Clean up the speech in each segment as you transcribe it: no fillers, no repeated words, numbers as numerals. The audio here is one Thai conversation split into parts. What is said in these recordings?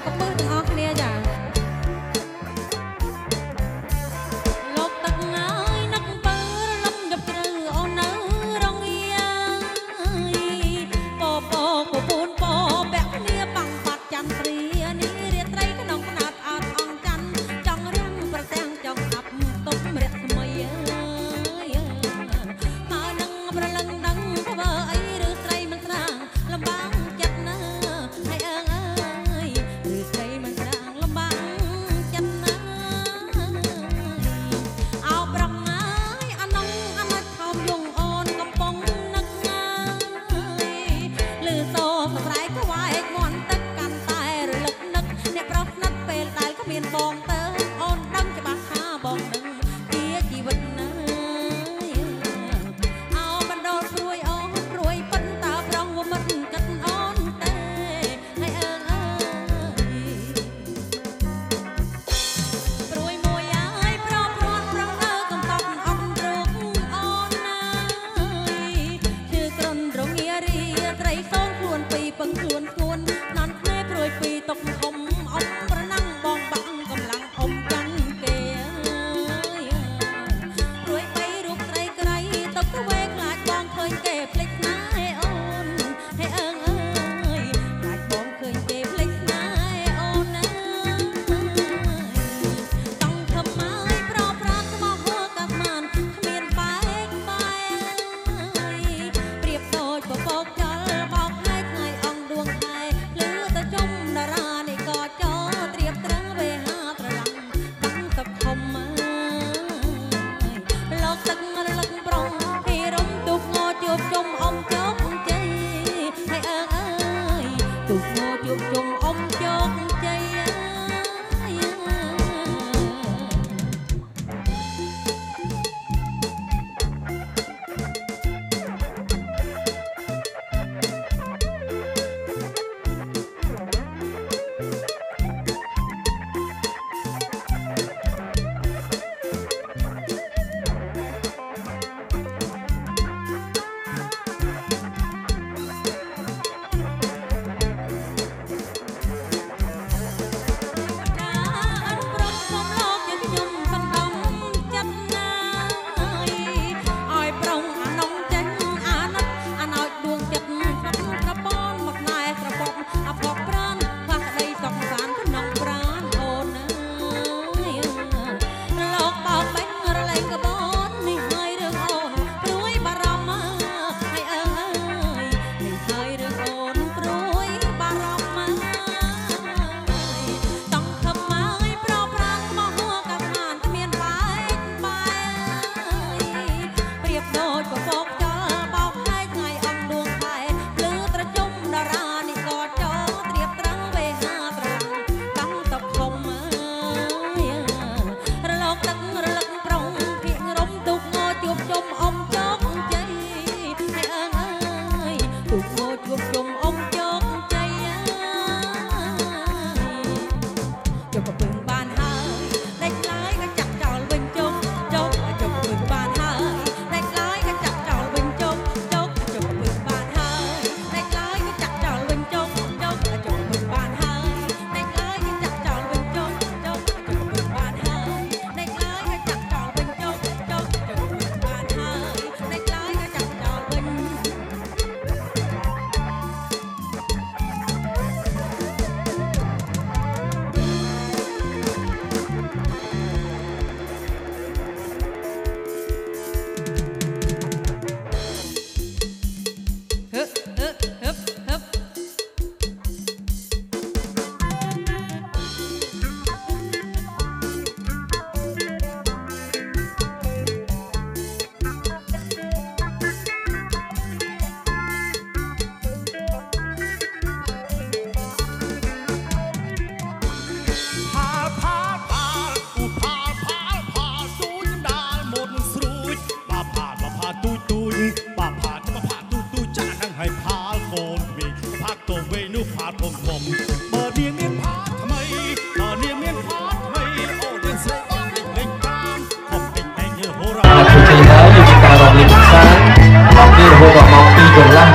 กระปื้นออกเนี่ยจ้ะลกตักเงยนักเปิดลำดับเรือเอาเนื้อรองยังปอปอกูปูนปอแบกเนี่ยปังปัดจันทรีนี่เรียนไตรขนมขนาดอ่อนอ่อนจันจ้องเรื่องประแจงจ้องอับตบเรียกทำไมเอ้ยมาหนังประลังดังเพราะเบอร์ไอเรือไตรมันสร้างลำบาก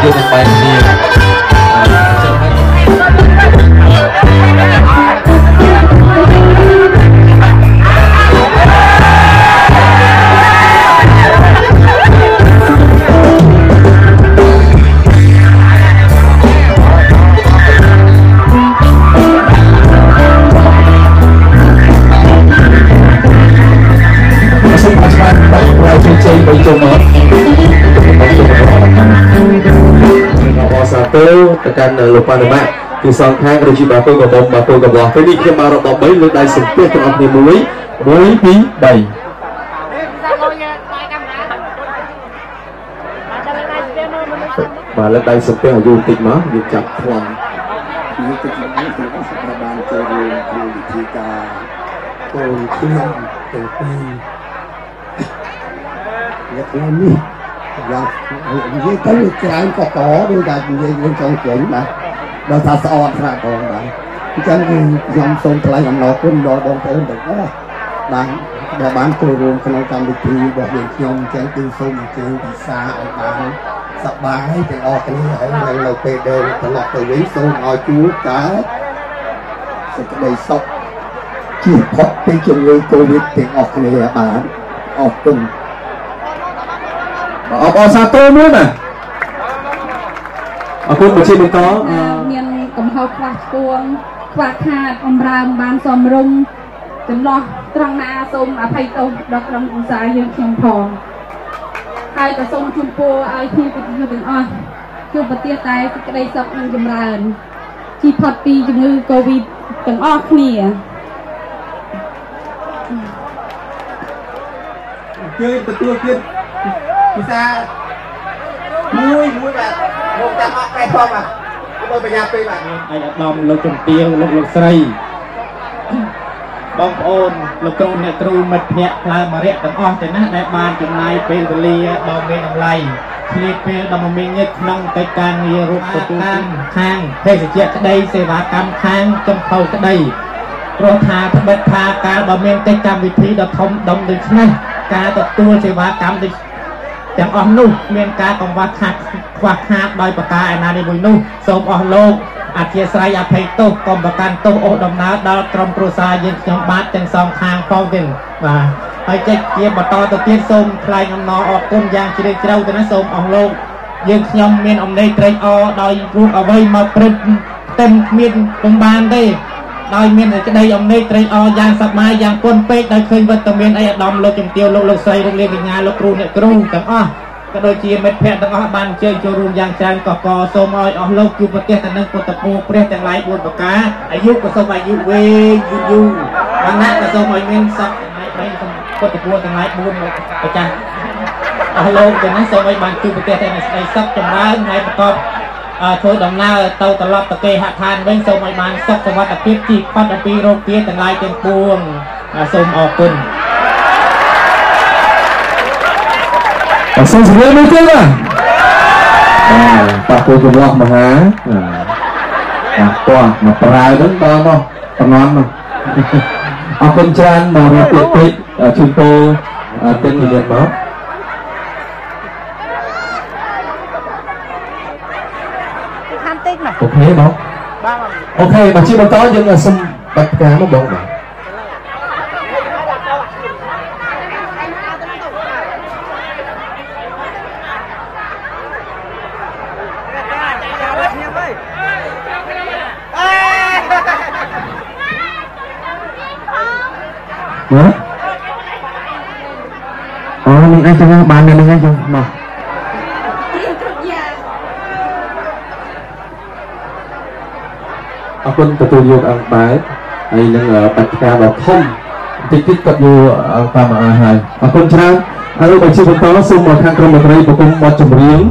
You're the best here. การลงปานมะที่สองข้างกระชิบบาโตกับบอมบาโตกับบอมเฟนิกจะมาเราบอกไม่เลยได้สุดเพื่อทำให้มวยมวยปีใดมาแล้วได้สุดเพื่ออยู่ติดมั้ยอยู่จับพลังอยู่ติดนี้ถือว่าสัปดาห์เจริญภูมิธีการโตขึ้นโตไปและตอนนี้อยากยิ่งตั้งใจก็ต่อเป็นการยิ่งยิ่งจงเก่งนะเราสะสมสะสมนะที่ฉันยอมส่งพลังนอกคนรอดองเติมแบบนี้บางตัวรวมขนมการบิดทีบอกเด็กยอมแจ้งตึงส่งเจอปีศาจออกมาสบายเป็นออกกันนี่ให้เราไปเดินตลอดตัววิ่งส่งออกจู๊จ้าสุดเลยสกจีบพบเป็นจมูกโควิดเป็นออกกันนี่แบบนั้นออกตึงออกซาโต้มั้ยนะคุณมาชิมต่อเมียนกำเฮาควักกวงควักขาดอมรามบานสมรุมจำลองตรังนาสมอภัยตกดอกรังอุษาเยือนเชียงทองไอ้แต่สมชุมโปไอ้ที่เป็นเงินเป็นอ้อยคือปฏิยาตายกระไดสับนางจำเริญที่พอดปีจมือโควิดเป็นอ้อขี้เกิดประตูเกิดพิซซ่ามุ้ยแบบมุ้ยจะออกไปพร้อมอ่ะมุ้ยไปยาไปแบบไอ้ดอมเราจมเปียวเราใส่บองโอนเราโกนเนี่ยตรูมัดเนี่ยพลายมาเรียกกันอ้อแต่หน้าในบ้านจมนายเป็นตุลีดอมเป็นอะไรคลีเปดอมมีเงี้ยน้องไปการเรียรูปประตูข้างเทศเจียกระไดเสวากรรมข้างจมเผากระไดโรธาทบัตทาการดอมเมนแต่กรรมวิธีดอมทอมดอมดึงใช่การตัดตัวเสวากรรมดึงอย่างออมนุ่มเมียนการของวัดหักควักหักโดยประกาศนาในบุญนุ่มสมออมโลกอาเจียสายอาเพโตกรมประกันโตโอดมนาดาวตรมปรุษาเย็นยังบาดจังสองทางฟ้องกันมาไอ้เจ๊เกียบต่อตะเกียบสมคลายงนอออกก้นยางเจริญเจ้ากันนะสมออมโลกยังยังเมียนอมในไตรอโดยรูปเอาไว้มาปริบเต็มเมียนตรงบานได้โดยเมียนจะได้อมในไตรอยางสับไม้ยางก้นเป๊กโดยเคยวัตเมียนไอ้ดอมโลกจงเตียวโลกโลกใสโรงเรียนงานโลกครูเนี่ยครูแต่อ้อก็โดยจีเม็ดแพทย์ต่างๆบ้านเชียงโจรุงยางแจงกอกอโซมอยออมโลกอยู่ประเทศต่างๆกตะปูประเทศต่างหลายบนปากกาอายุก็สมัยยุเวยุวันนั้นก็สมัยเงินสักไม่กตะปูต่างหลายบนประจันออมโลกแต่นั้นสมัยบ้านคือประเทศต่างๆในสักจำได้ในประกอบช่วยดำเนินเตาตลอดตะเกียหทานเว้นสมัยมันสักสวัสดิ์พิจิตรพันธุ์ปีโรคเพี้ยแต่ลายเต็มปวงสมออกคุณสมเสรีไม่เท่าปะปูกระบอกมาฮะตัวมาปลายต้นตอเนาะตอนนั้นเอาคนจานมาเปลี่ยนชุดโตเต้นเรียนมั้งโอเคเนาะโอเคมาชิมต่อยังสมบัติการมาบอกหน่อยนะอ๋อมึงไอ้จังบานเนี่ยมึงไอ้จังมาเอาคนประตูโยกอังไปไอ้เรื่องปัจจัยแบบท่อมติดติดกับโยอังปามอาหารเอาคนช้างเอาไปชิมต่อสุ่มหมดทางกรมอะไรประกอบหมดจมเรียง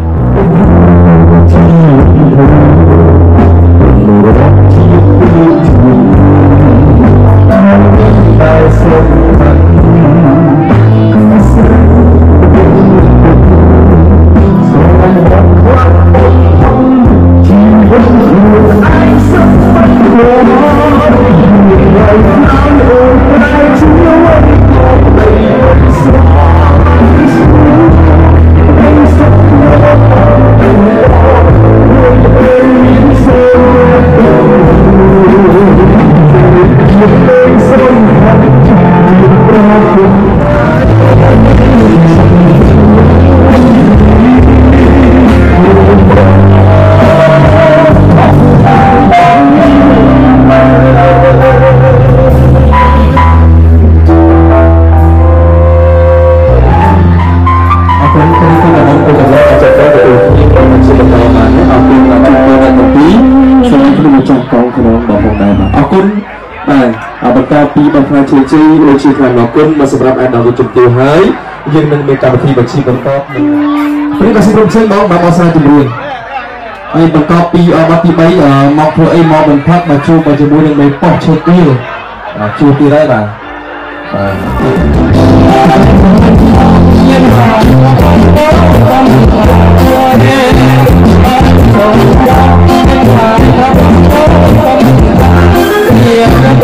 จังกองขนมบอกผมได้มาเอาคุณเอาบรรดาปีบรรดาเชยจีโอชิคันเอาคุณมาสำหรับอันดับจุดเดียวหายยืนมันเป็นการที่บัญชีบรรดาปีการสิ่งที่น้องมาเอาสารจมูกไอ้บรรดาปีเอามาปีไปมองเพื่อไอ้มองบรรพักมาชูมาจมูกยังไม่ปอกเชยจีชูปีได้ป่ะHãy subscribe cho kênh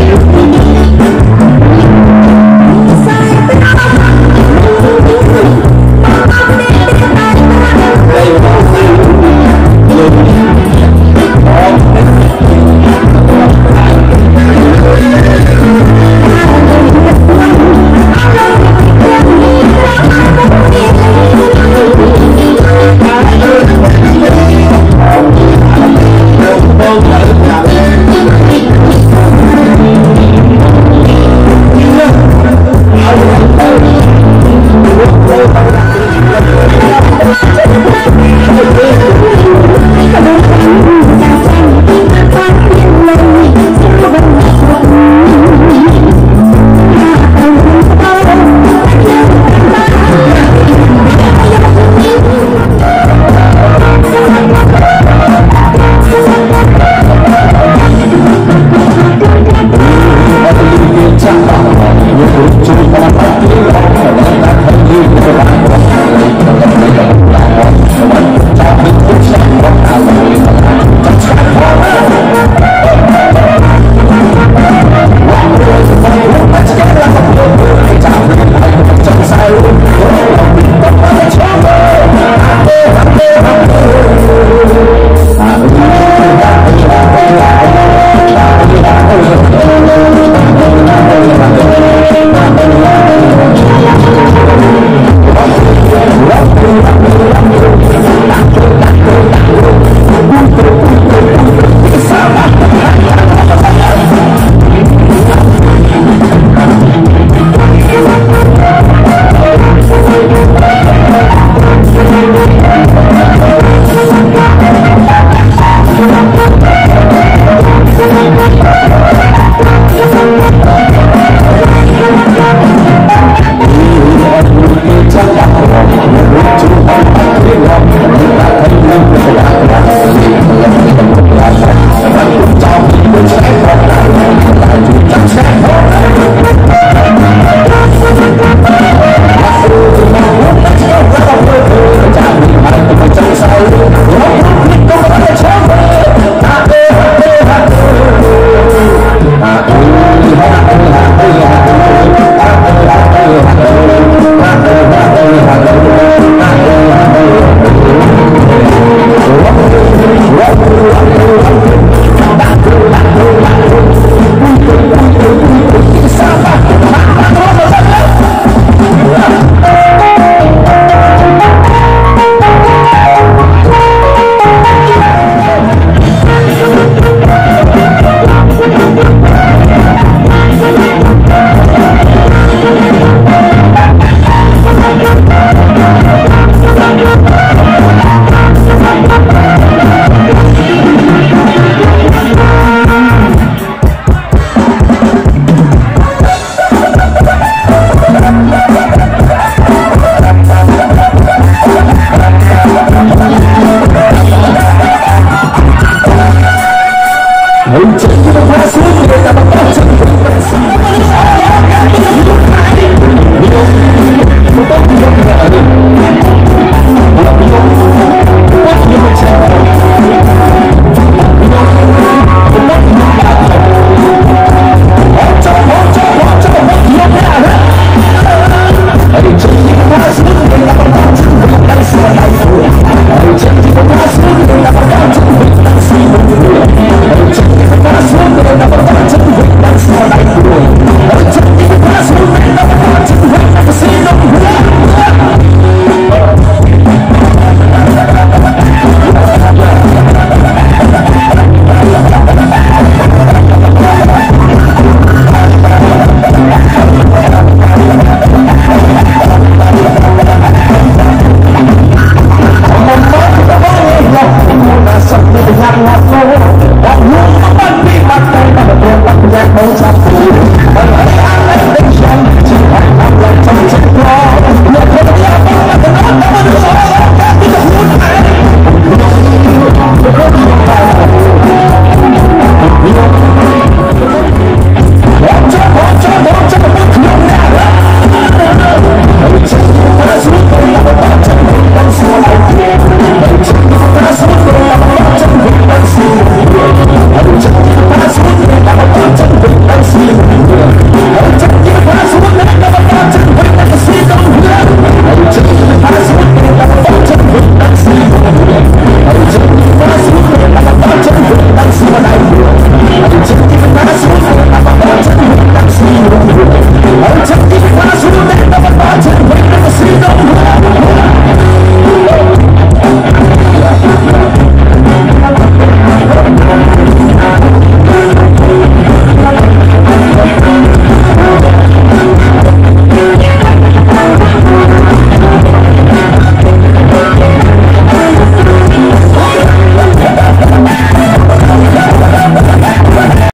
Ghiền Mì Gõ